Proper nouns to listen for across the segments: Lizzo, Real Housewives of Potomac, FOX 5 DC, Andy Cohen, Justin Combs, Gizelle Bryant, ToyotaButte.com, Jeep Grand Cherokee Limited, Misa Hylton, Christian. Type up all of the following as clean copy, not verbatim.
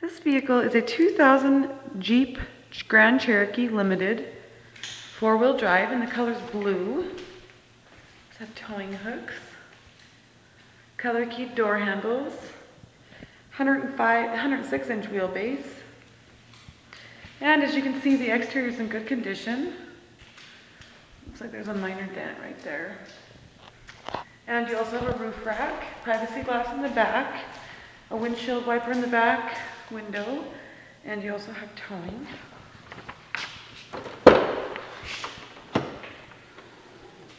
This vehicle is a 2000 Jeep Grand Cherokee Limited, four-wheel drive, and the color's blue. Does have towing hooks, color key door handles, 106-inch wheelbase, and as you can see, the exterior is in good condition. Looks like there's a minor dent right there. And you also have a roof rack, privacy glass in the back, a windshield wiper in the back window, and you also have towing.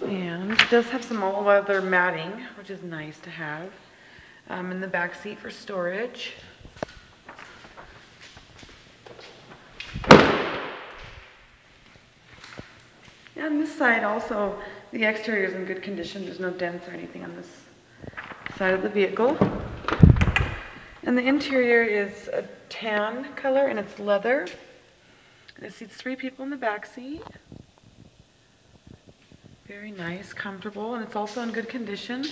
And it does have some all-weather matting, which is nice to have, in the back seat for storage. And this side also, the exterior is in good condition. There's no dents or anything on this side of the vehicle. And the interior is a tan color and it's leather. And it seats three people in the back seat. Very nice, comfortable, and it's also in good condition.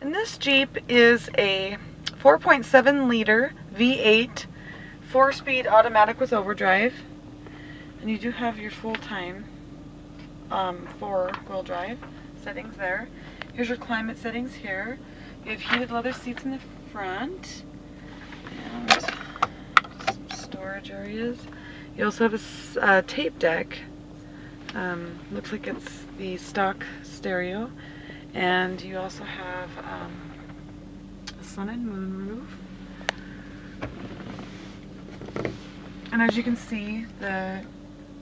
And this Jeep is a 4.7 liter V8 4-speed automatic with overdrive. And you do have your full-time four-wheel drive settings there. Here's your climate settings here. You have heated leather seats in the front and some storage areas. You also have a tape deck. Looks like it's the stock stereo. And you also have a sun and moon roof. And as you can see, the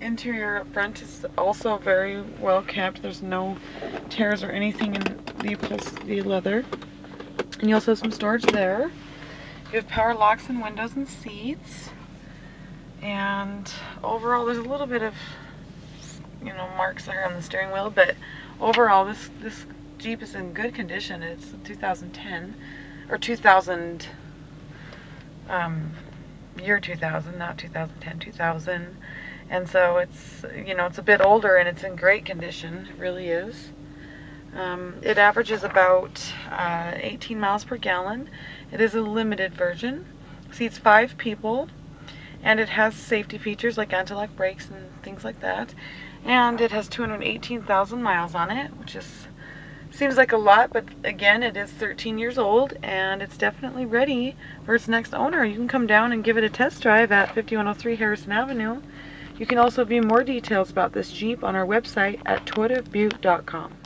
interior up front is also very well kept. There's no tears or anything in the leather. And you also have some storage there. You have power locks and windows and seats. And overall, there's a little bit of, you know, marks there on the steering wheel, but overall, this Jeep is in good condition. It's a 2000, and so it's, you know, it's a bit older and it's in great condition. It really is. It averages about 18 miles per gallon. It is a limited version, seats five people, and it has safety features like anti-lock brakes and things like that. And it has 218,000 miles on it, which is seems like a lot, but again, it is 13 years old and it's definitely ready for its next owner. You can come down and give it a test drive at 5103 Harrison Avenue. You can also view more details about this Jeep on our website at ToyotaButte.com.